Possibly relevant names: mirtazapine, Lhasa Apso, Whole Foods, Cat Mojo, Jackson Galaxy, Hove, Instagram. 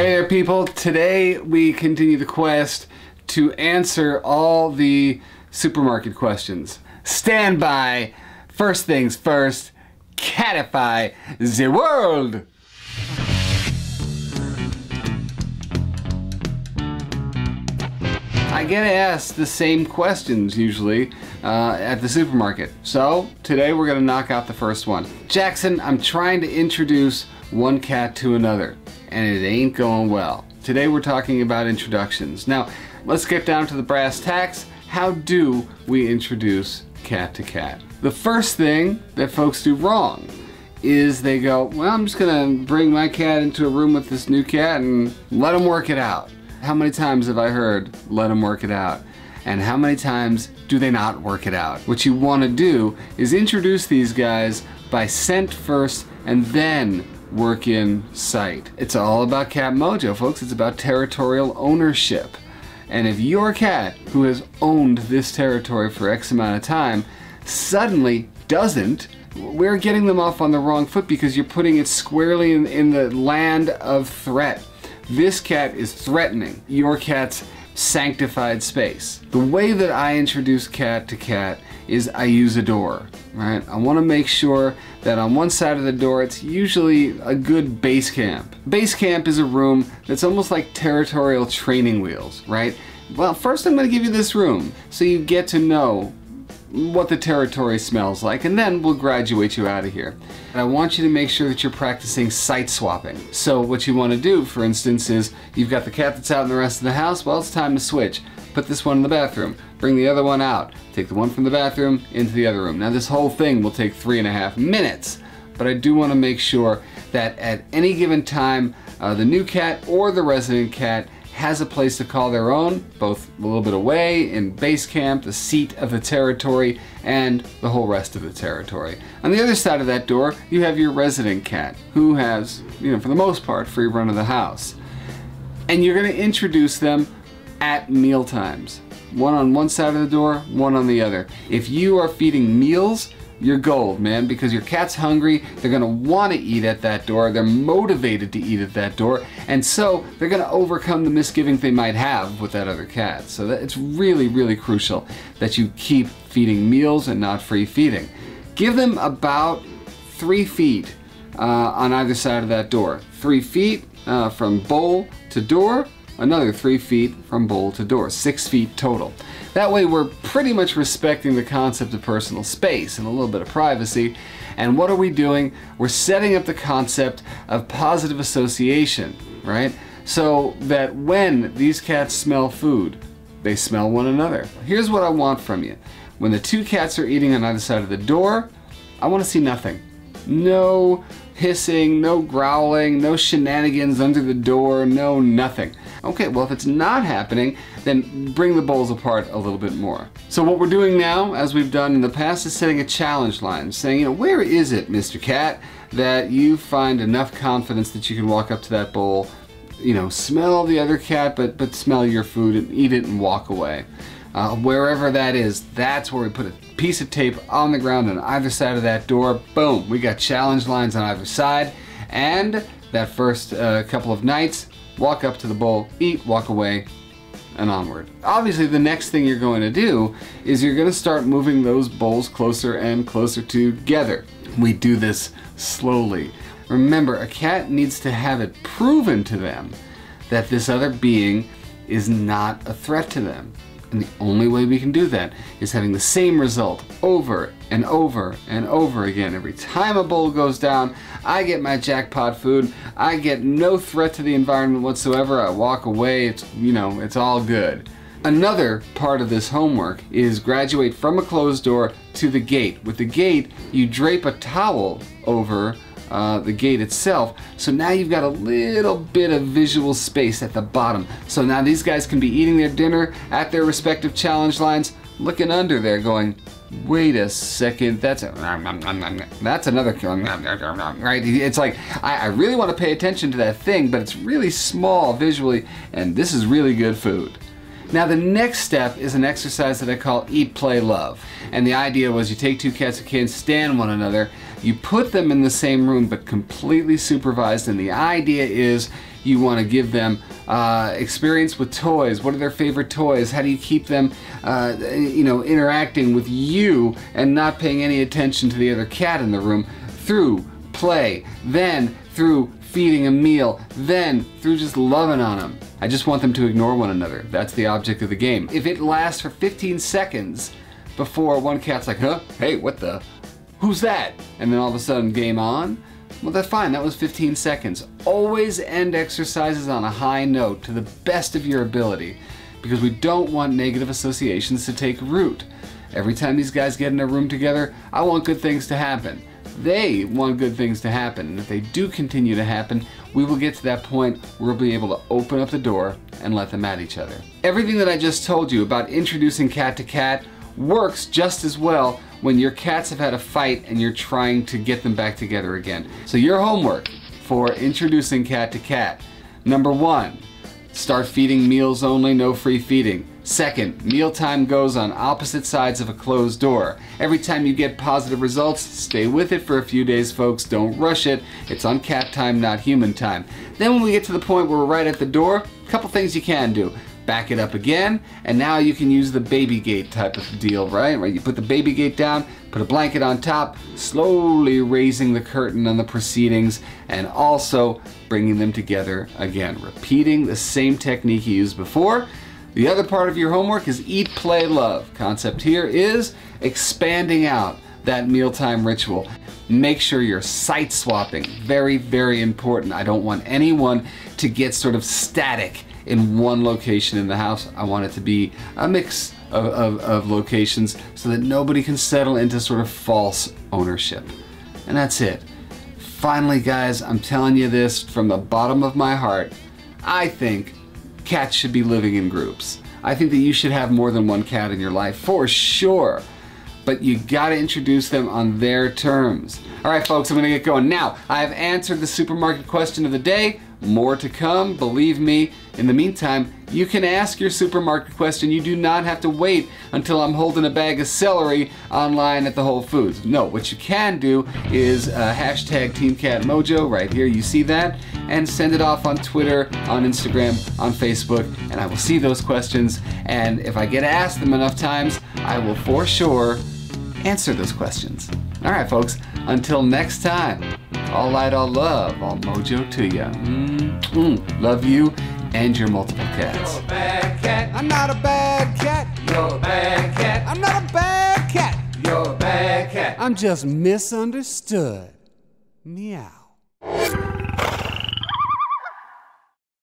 Hey there, people. Today we continue the quest to answer all the supermarket questions. Stand by. First things first, catify the world. I get asked the same questions usually at the supermarket. So today we're gonna knock out the first one. Jackson, I'm trying to introduce one cat to another, and it ain't going well. Today we're talking about introductions. Now, let's get down to the brass tacks. How do we introduce cat to cat? The first thing that folks do wrong is they go, well, I'm just gonna bring my cat into a room with this new cat and let him work it out. How many times have I heard, let him work it out? And how many times do they not work it out? What you wanna do is introduce these guys by scent first and then work in sight. It's all about Cat Mojo, folks. It's about territorial ownership. And if your cat, who has owned this territory for X amount of time, suddenly doesn't, we're getting them off on the wrong foot because you're putting it squarely in the land of threat. This cat is threatening your cat's sanctified space. The way that I introduce cat to cat is I use a door, right? I want to make sure that on one side of the door, it's usually a good base camp. Base camp is a room that's almost like territorial training wheels, right? Well, first I'm going to give you this room so you get to know what the territory smells like, and then we'll graduate you out of here. And I want you to make sure that you're practicing site swapping. So what you want to do, for instance, is you've got the cat that's out in the rest of the house. Well, it's time to switch. Put this one in the bathroom, bring the other one out, take the one from the bathroom into the other room. Now this whole thing will take 3.5 minutes, but I do want to make sure that at any given time, the new cat or the resident cat has a place to call their own, both a little bit away in base camp, the seat of the territory, and the whole rest of the territory. On the other side of that door, you have your resident cat, who has, for the most part, free run of the house. And you're going to introduce them at meal times. One on one side of the door, one on the other. If you are feeding meals, you're gold, man, because your cat's hungry, they're gonna wanna eat at that door, they're motivated to eat at that door, and so they're gonna overcome the misgivings they might have with that other cat. So it's really, really crucial that you keep feeding meals and not free feeding. Give them about 3 feet on either side of that door. 3 feet from bowl to door, another 3 feet from bowl to door, 6 feet total. That way we're pretty much respecting the concept of personal space and a little bit of privacy. And what are we doing? We're setting up the concept of positive association, right? So that when these cats smell food, they smell one another. Here's what I want from you. When the two cats are eating on either side of the door, I want to see nothing. No hissing, no growling, no shenanigans under the door, no nothing. Okay, well, if it's not happening, then bring the bowls apart a little bit more. So what we're doing now, as we've done in the past, is setting a challenge line, saying, where is it, Mr. Cat, that you find enough confidence that you can walk up to that bowl, smell the other cat, but smell your food and eat it and walk away. Wherever that is, that's where we put a piece of tape on the ground on either side of that door. Boom, we got challenge lines on either side. And that first couple of nights, walk up to the bowl, eat, walk away, and onward. Obviously, the next thing you're going to do is you're going to start moving those bowls closer and closer together. We do this slowly. Remember, a cat needs to have it proven to them that this other being is not a threat to them. And the only way we can do that is having the same result over and over and over again. Every time a bowl goes down, I get my jackpot food. I get no threat to the environment whatsoever. I walk away. It's, it's all good. Another part of this homework is graduate from a closed door to the gate. With the gate, you drape a towel over the gate itself, so now you've got a little bit of visual space at the bottom. So now these guys can be eating their dinner at their respective challenge lines, looking under there going, wait a second, that's another, right? It's like, I really want to pay attention to that thing, but it's really small visually, and this is really good food. Now the next step is an exercise that I call Eat, Play, Love. And the idea was you take two cats who can't stand one another You put them in the same room but completely supervised, and the idea is you want to give them experience with toys. What are their favorite toys? How do you keep them interacting with you and not paying any attention to the other cat in the room? Through play, then through feeding a meal, then through just loving on them. I just want them to ignore one another. That's the object of the game. If it lasts for 15 seconds before one cat's like, huh? Hey, what the? Who's that? And then all of a sudden, game on. Well, that's fine, that was 15 seconds. Always end exercises on a high note to the best of your ability, because we don't want negative associations to take root. Every time these guys get in a room together, I want good things to happen. They want good things to happen, and if they do continue to happen, we will get to that point where we'll be able to open up the door and let them at each other. Everything that I just told you about introducing cat to cat works just as well when your cats have had a fight and you're trying to get them back together again. So your homework for introducing cat to cat: number 1, start feeding meals only, no free feeding. Second, mealtime goes on opposite sides of a closed door. Every time you get positive results, stay with it for a few days, folks. Don't rush it. It's on cat time, not human time. Then when we get to the point where we're right at the door, a couple things you can do. Back it up again, and now you can use the baby gate type of deal, right? You put the baby gate down, put a blanket on top, slowly raising the curtain on the proceedings, and also bringing them together again, repeating the same technique you used before. The other part of your homework is eat, play, love. Concept here is expanding out that mealtime ritual. Make sure you're site swapping. Very, very important. I don't want anyone to get sort of static in one location in the house. I want it to be a mix of locations so that nobody can settle into sort of false ownership. And that's it. Finally, guys, I'm telling you this from the bottom of my heart. I think cats should be living in groups. I think that you should have more than one cat in your life, for sure. But you gotta introduce them on their terms. All right, folks, I'm gonna get going now. I've answered the supermarket question of the day. More to come, believe me. In the meantime, you can ask your supermarket question. You do not have to wait until I'm holding a bag of celery online at the Whole Foods. No, what you can do is hashtag Team Cat Mojo right here. You see that? And send it off on Twitter, on Instagram, on Facebook, and I will see those questions. And if I get asked them enough times, I will for sure answer those questions. All right, folks, until next time, all light, all love, all mojo to ya. Love you and your multiple cats. You're a bad cat. I'm not a bad cat. You're a bad cat. I'm not a bad cat. You're a bad cat. I'm just misunderstood. Meow.